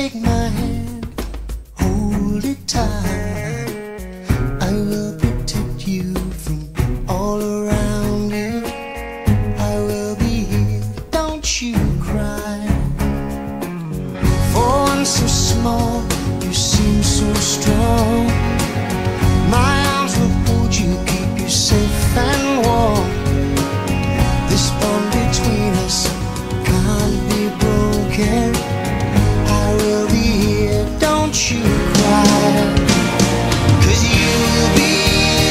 Take my hand, hold it tight. I will protect you from all around you. I will be here, don't you cry. For I'm so small, you seem so strong. My arms will hold you, keep you safe and warm. This bond between us can't be broken. I will be here, don't you cry, 'cause you'll be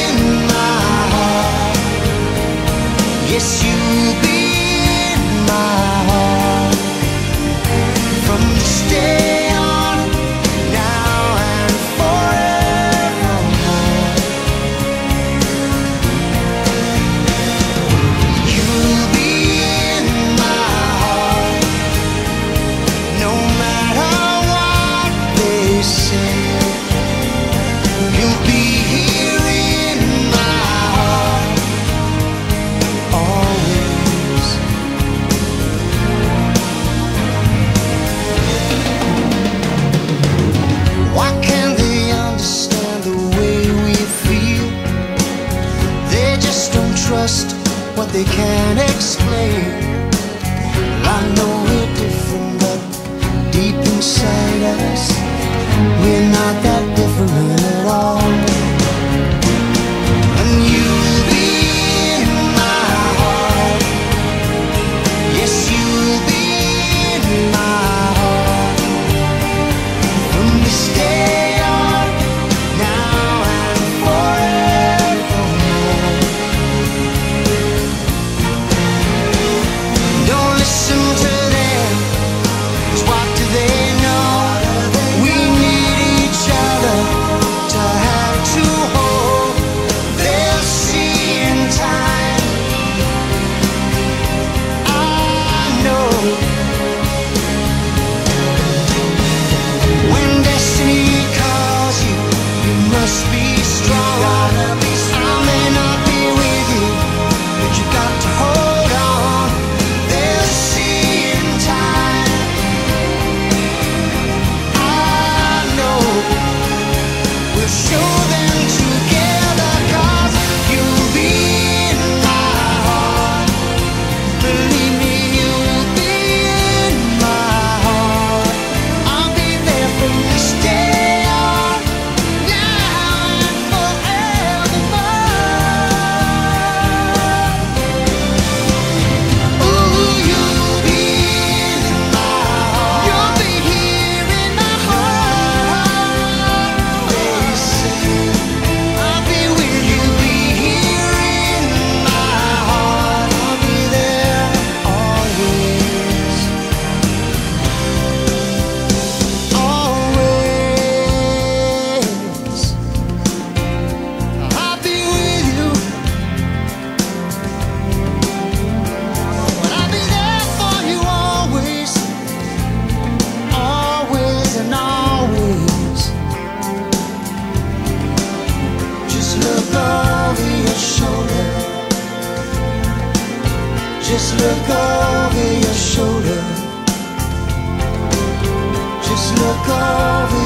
in my heart. Yes, you'll be in my heart. From this day on, now and forevermore. You'll be in my heart, no matter what they say. You'll be here in my heart, always. Why can't they understand the way we feel? They just don't trust what they can't explain. I know we're different, but deep inside us, we're not that different at all. And you'll be in my heart. Yes, you'll be in my heart. From this day on, now and forevermore. Don't listen to them, 'cause what do they know? We need each other to have to hold. They'll see in time, I know. When destiny calls you, you must be strong. I may not be with you, but you got to hold on. They'll see in time, I know. We'll show them together, 'cause you'll be in my heart. Believe me, you'll be in my heart. I'll be there from this day on, now and forevermore. Ooh, you'll be in my heart. You'll be here in my heart. They say I'll be with you. You'll be here in my heart. I'll be there always, always. I'll be with you, but I'll be there for you always, always and always. Just look over your shoulder. Just look over your shoulder. Just look over